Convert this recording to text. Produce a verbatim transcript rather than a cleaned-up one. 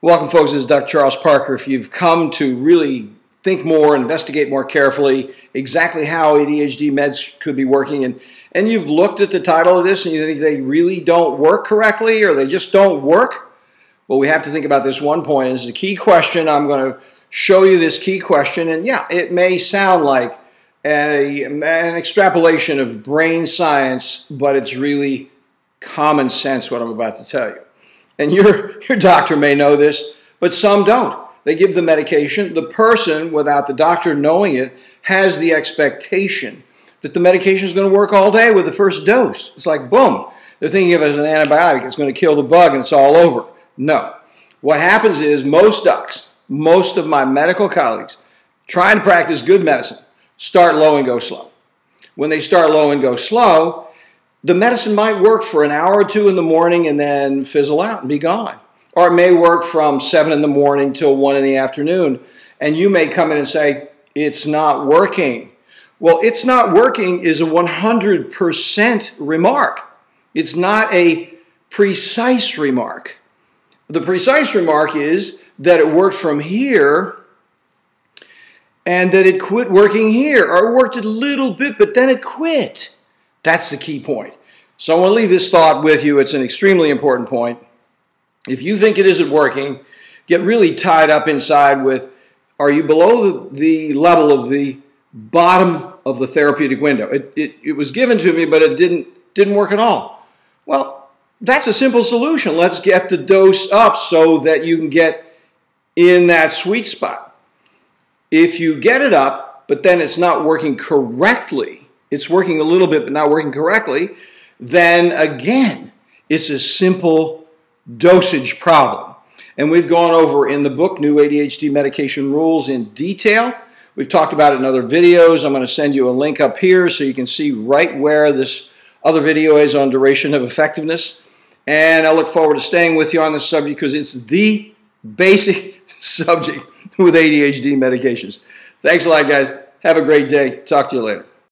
Welcome, folks. This is Doctor Charles Parker. If you've come to really think more, investigate more carefully exactly how A D H D meds could be working, and, and you've looked at the title of this and you think they really don't work correctly or they just don't work, well, we have to think about this one point. This is a key question. I'm going to show you this key question, and yeah, it may sound like a, an extrapolation of brain science, but it's really common sense what I'm about to tell you. And your, your doctor may know this, but some don't. They give the medication. The person, without the doctor knowing it, has the expectation that the medication is going to work all day with the first dose. It's like, boom. They're thinking of it as an antibiotic. It's going to kill the bug and it's all over. No. What happens is most docs, most of my medical colleagues, trying to practice good medicine, start low and go slow. When they start low and go slow, the medicine might work for an hour or two in the morning and then fizzle out and be gone. Or it may work from seven in the morning till one in the afternoon. And you may come in and say, it's not working. Well, it's not working is a one hundred percent remark. It's not a precise remark. The precise remark is that it worked from here and that it quit working here. Or it worked a little bit, but then it quit. That's the key point. So I want to leave this thought with you. It's an extremely important point. If you think it isn't working, get really tied up inside with, are you below the, the level of the bottom of the therapeutic window? It, it, it was given to me, but it didn't, didn't work at all. Well, that's a simple solution. Let's get the dose up so that you can get in that sweet spot. If you get it up, but then it's not working correctly, it's working a little bit but not working correctly, then again, it's a simple dosage problem. And we've gone over in the book, New A D H D Medication Rules in Detail. We've talked about it in other videos. I'm going to send you a link up here so you can see right where this other video is on duration of effectiveness. And I look forward to staying with you on this subject because it's the basic subject with A D H D medications. Thanks a lot, guys. Have a great day. Talk to you later.